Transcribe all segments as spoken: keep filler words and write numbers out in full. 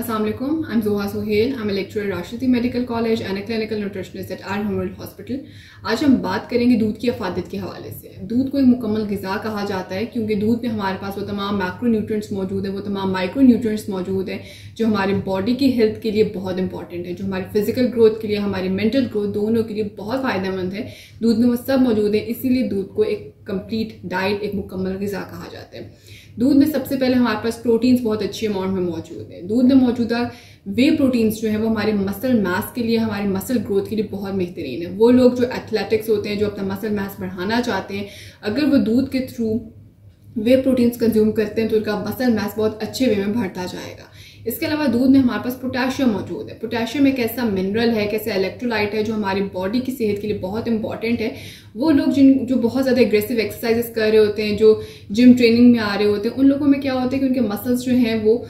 Assalamu alaikum, I'm Zoha Sohel, I'm a lecturer at Rashidi Medical College and a clinical nutritionist at Al Hamrald Hospital। आज हम बात करेंगे दूध की अफादत के हवाले से। दूध को एक मुकम्मल ग़िज़ा कहा जाता है क्योंकि दूध में हमारे पास वो तमाम मैक्रो न्यूट्रिएंट्स मौजूद हैं, वो तमाम माइक्रो न्यूट्रिएंट्स मौजूद हैं जो हमारे बॉडी की हेल्थ के लिए बहुत इंपॉर्टेंट है, जो हमारे फिजिकल ग्रोथ के लिए, हमारी मेंटल ग्रोथ दोनों के लिए बहुत फ़ायदेमंद है। दूध में वो सब मौजूद है, इसीलिए दूध को एक कंप्लीट डाइट, एक मुकम्मल ग़िज़ा कहा जाता है। दूध में सबसे पहले हमारे पास प्रोटीन्स बहुत अच्छी अमाउंट में मौजूद है। दूध में मौजूदा वे प्रोटीन्स जो है वो हमारे मसल मास के लिए, हमारे मसल ग्रोथ के लिए बहुत बेहतरीन है। वो लोग जो एथलेटिक्स होते हैं, जो अपना मसल मास बढ़ाना चाहते हैं, अगर वो दूध के थ्रू वे प्रोटीन्स कंज्यूम करते हैं तो उनका मसल मास बहुत अच्छे वे में बढ़ता जाएगा। इसके अलावा दूध में हमारे पास पोटेशियम मौजूद है। पोटेशियम एक ऐसा मिनरल है, कैसा इलेक्ट्रोलाइट है जो हमारी बॉडी की सेहत के लिए बहुत इंपॉर्टेंट है। वो लोग जिन जो बहुत ज़्यादा एग्रेसिव एक्सरसाइजेस कर रहे होते हैं, जो जिम ट्रेनिंग में आ रहे होते हैं, उन लोगों में क्या होता है कि उनके मसल्स जो हैं वो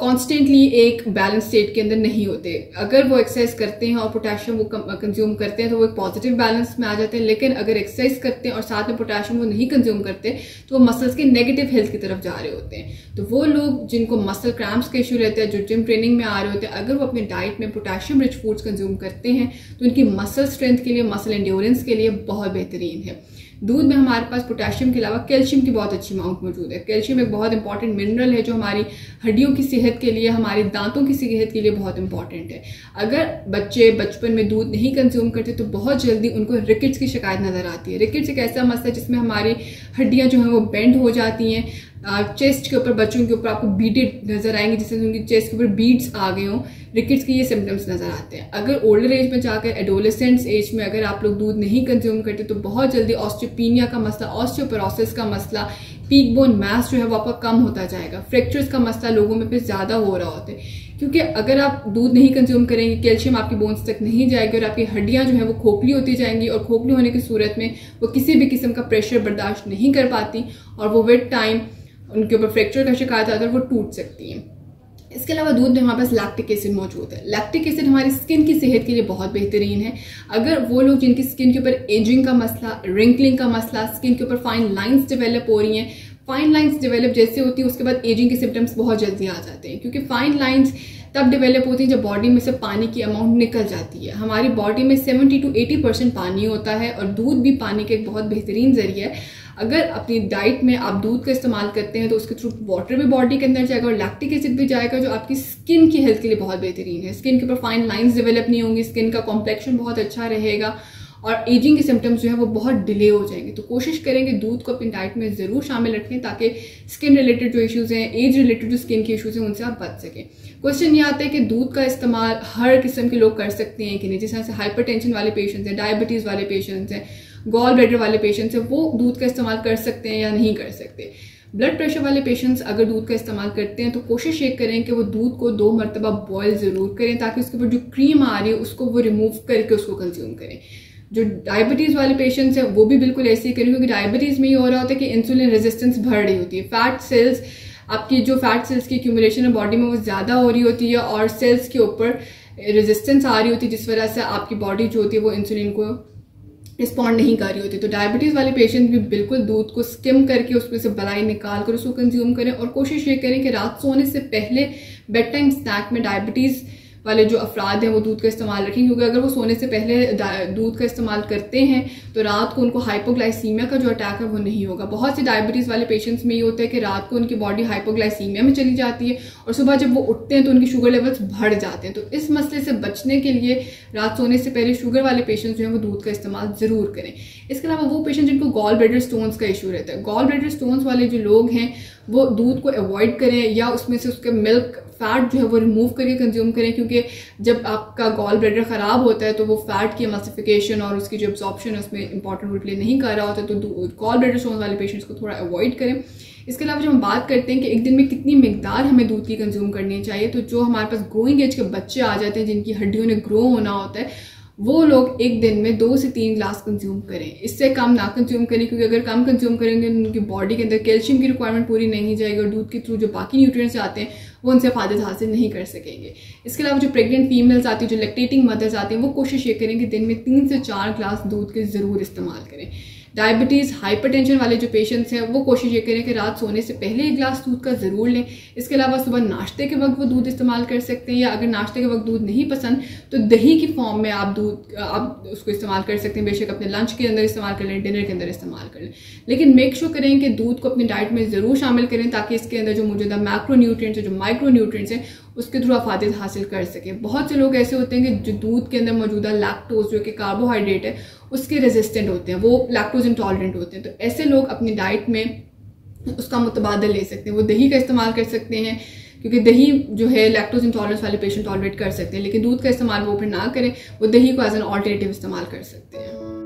कॉन्स्टेंटली uh, एक बैलेंस स्टेट के अंदर नहीं होते। अगर वो एक्सरसाइज करते हैं और पोटेशियम वो कंज्यूम करते हैं तो वो एक पॉजिटिव बैलेंस में आ जाते हैं, लेकिन अगर एक्सरसाइज करते हैं और साथ में पोटेशियम वो नहीं कंज्यूम करते तो वो मसल्स के नेगेटिव हेल्थ की तरफ जा रहे होते हैं। तो वो लोग जिनको मसल क्रैम्प्स के इशू रहते हैं, जो जिम ट्रेनिंग में आ रहे होते हैं, अगर वो अपने डाइट में पोटेशियम रिच फूड्स कंज्यूम करते हैं तो उनकी मसल स्ट्रेंथ के लिए, मसल एंड्योरेंस के लिए बहुत बेहतरीन है। दूध में हमारे पास पोटेशियम के अलावा कैल्शियम की बहुत अच्छी अमाउंट मौजूद है। कैल्शियम एक बहुत इंपॉर्टेंट मिनरल है जो हमारी हड्डियों की सेहत के लिए, हमारे दांतों की सेहत के लिए बहुत इंपॉर्टेंट है। अगर बच्चे बचपन में दूध नहीं कंज्यूम करते तो बहुत जल्दी उनको रिकेट्स की शिकायत नज़र आती है। रिकेट्स एक ऐसा मसला है जिसमें हमारी हड्डियाँ जो हैं वो बेंड हो जाती हैं। चेस्ट के ऊपर, बच्चों के ऊपर आपको बीटेड नज़र आएंगे, जिससे उनकी चेस्ट के ऊपर बीट्स आ गए हों। रिकेट्स के ये सिम्टम्स नज़र आते हैं। अगर ओल्डर एज में जाकर, एडोलेसेंट्स एज में अगर आप लोग दूध नहीं कंज्यूम करते तो बहुत जल्दी ऑस्टियोपीनिया का मसला, ऑस्टियोपोरोसिस का मसला, पीक बोन मास जो है वो आपका कम होता जाएगा। फ्रैक्चर्स का मसला लोगों में फिर ज़्यादा हो रहा होता है क्योंकि अगर आप दूध नहीं कंज्यूम करेंगे, कैल्शियम आपकी बोन्स तक नहीं जाएगी और आपकी हड्डियाँ जो है वो खोखली होती जाएंगी, और खोखली होने की सूरत में वो किसी भी किस्म का प्रेशर बर्दाश्त नहीं कर पाती और वो विद टाइम उनके ऊपर फ्रैक्चर का शिकायत आता है, वो टूट सकती हैं। इसके अलावा दूध में हमारे पास लैक्टिक एसिड मौजूद है। लैक्टिक एसिड हमारी स्किन की सेहत के लिए बहुत बेहतरीन है। अगर वो लोग जिनकी स्किन के ऊपर एजिंग का मसला, रिंकलिंग का मसला, स्किन के ऊपर फाइन लाइंस डेवलप हो रही हैं, फाइन लाइंस डेवलप जैसे होती है उसके बाद एजिंग के सिम्टम्स बहुत जल्दी आ जाते हैं क्योंकि फाइन लाइंस तब डेवलप होती है जब बॉडी में से पानी की अमाउंट निकल जाती है। हमारी बॉडी में सत्तर टू अस्सी परसेंट पानी होता है और दूध भी पानी का एक बहुत बेहतरीन जरिया है। अगर अपनी डाइट में आप दूध का इस्तेमाल करते हैं तो उसके थ्रू वाटर भी बॉडी के अंदर जाएगा और लैक्टिक एसिड भी जाएगा जो आपकी स्किन की हेल्थ के लिए बहुत बेहतरीन है। स्किन के ऊपर फाइन लाइंस डेवलप नहीं होंगी, स्किन का कॉम्प्लेक्शन बहुत अच्छा रहेगा और एजिंग के सिम्टम्स जो है वो बहुत डिले हो जाएंगे। तो कोशिश करेंगे दूध को अपनी डाइट में ज़रूर शामिल रखें ताकि स्किन रिलेटेड जो इश्यूज़ हैं, एज रिलेटेड जो स्किन के इश्यूज़ हैं, उनसे आप बच सकें। क्वेश्चन ये आता है कि दूध का इस्तेमाल हर किस्म के लोग कर सकते हैं कि नहीं। जिस तरह से हाइपरटेंशन वाले पेशेंट्स हैं, डायबिटीज़ वाले पेशेंट्स हैं, गॉल ब्लैडर वाले पेशेंट्स हैं, वो दूध का इस्तेमाल कर सकते हैं या नहीं कर सकते। ब्लड प्रेशर वाले पेशेंट्स अगर दूध का इस्तेमाल करते हैं तो कोशिश ये करें कि वो दूध को दो मरतबा बॉयल ज़रूर करें ताकि उसके ऊपर जो क्रीम आ रही है उसको वो रिमूव करके उसको कंज्यूम करें। जो डायबिटीज़ वाले पेशेंट्स हैं वो भी बिल्कुल ऐसे ही करें क्योंकि डायबिटीज़ में ये हो रहा होता है कि इंसुलिन रेजिस्टेंस बढ़ रही होती है। फैट सेल्स, आपकी जो फैट सेल्स की एक्यूमुलेशन है बॉडी में वो ज़्यादा हो रही होती है और सेल्स के ऊपर रेजिस्टेंस आ रही होती है, जिस वजह से आपकी बॉडी जो होती है वो इंसुलिन को रिस्पॉन्ड नहीं कर रही होती। तो डायबिटीज़ वाले पेशेंट भी बिल्कुल दूध को स्किम करके उसमें से बलाई निकाल कर उसको कंज्यूम करें और कोशिश ये करें कि रात सोने से पहले बेड टाइम स्नैक में डायबिटीज़ वाले जो अफराद हैं वो दूध का इस्तेमाल रखें क्योंकि अगर वो सोने से पहले दूध का इस्तेमाल करते हैं तो रात को उनको हाइपोग्लाइसीमिया का जो अटैक है वो नहीं होगा। बहुत से डायबिटीज़ वाले पेशेंट्स में ये होता है कि रात को उनकी बॉडी हाइपोग्लाइसीमिया में चली जाती है और सुबह जब वो उठते हैं तो उनके शुगर लेवल्स बढ़ जाते हैं। तो इस मसले से बचने के लिए रात सोने से पहले शुगर वाले पेशेंट्स जो हैं वो दूध का इस्तेमाल ज़रूर करें। इसके अलावा वो पेशेंट जिनको गॉल ब्लैडर स्टोन्स का इशू रहता है, गॉल ब्लैडर स्टोन्स वाले जो लोग हैं वो दूध को अवॉइड करें या उसमें से उसके मिल्क फैट जो है वो रिमूव करके कंज्यूम करें क्योंकि जब आपका गॉल ब्लैडर ख़राब होता है तो वो फैट की एमल्सिफिकेशन और उसकी जो एब्जॉर्प्शन है उसमें इंपॉर्टेंट रोल प्ले नहीं कर रहा होता, तो गॉल ब्लैडर स्टोन वाले पेशेंट्स को थोड़ा अवॉइड करें। इसके अलावा जब हम बात करते हैं कि एक दिन में कितनी मिकदार हमें दूध की कंज्यूम करनी चाहिए, तो जो हमारे पास ग्रोइंग एज के बच्चे आ जाते हैं जिनकी हड्डियों ने ग्रो होना होता है वो लोग एक दिन में दो से तीन ग्लास कंज्यूम करें, इससे कम ना कंज्यूम करें क्योंकि अगर कम कंज्यूम करेंगे तो उनकी बॉडी के अंदर कैल्शियम की रिक्वायरमेंट पूरी नहीं जाएगी और दूध के थ्रू जो बाकी न्यूट्रिएंट्स आते हैं वो उनसे फायदा हासिल नहीं कर सकेंगे। इसके अलावा जो प्रेग्नेंट फीमेल्स आती है, जो लैक्टेटिंग मदर्स आती हैं, वो कोशिश ये करें कि दिन में तीन से चार ग्लास दूध के ज़रूर इस्तेमाल करें। डायबिटीज़, हाइपरटेंशन वाले जो पेशेंट्स हैं वो कोशिश ये करें कि रात सोने से पहले एक गिलास दूध का ज़रूर लें। इसके अलावा सुबह नाश्ते के वक्त वो दूध इस्तेमाल कर सकते हैं, या अगर नाश्ते के वक्त दूध नहीं पसंद तो दही की फॉर्म में आप दूध आप उसको इस्तेमाल कर सकते हैं। बेशक अपने लंच के अंदर इस्तेमाल कर लें, डिनर के अंदर इस्तेमाल कर लें, लेकिन मेक श्योर करें कि दूध को अपनी डाइट में ज़रूर शामिल करें ताकि इसके अंदर जो मौजूदा मैक्रो न्यूट्रिएंट्स है, जो माइक्रो न्यूट्रिएंट्स हैं, उसके थ्रू फायदा हासिल कर सकें। बहुत से लोग ऐसे होते हैं कि जो दूध के अंदर मौजूदा लैक्टोज जो कि कार्बोहाइड्रेट है उसके रेजिस्टेंट होते हैं, वो लैक्टोज इंटॉलरेंट होते हैं, तो ऐसे लोग अपनी डाइट में उसका मुतबादल ले सकते हैं। वो दही का इस्तेमाल कर सकते हैं क्योंकि दही जो है लैक्टोज इंटॉलरेंस वाले पेशेंट टॉलरेट कर सकते हैं, लेकिन दूध का इस्तेमाल वो फिर ना करें, वो दही को एज एन ऑल्टरनेटिव इस्तेमाल कर सकते हैं।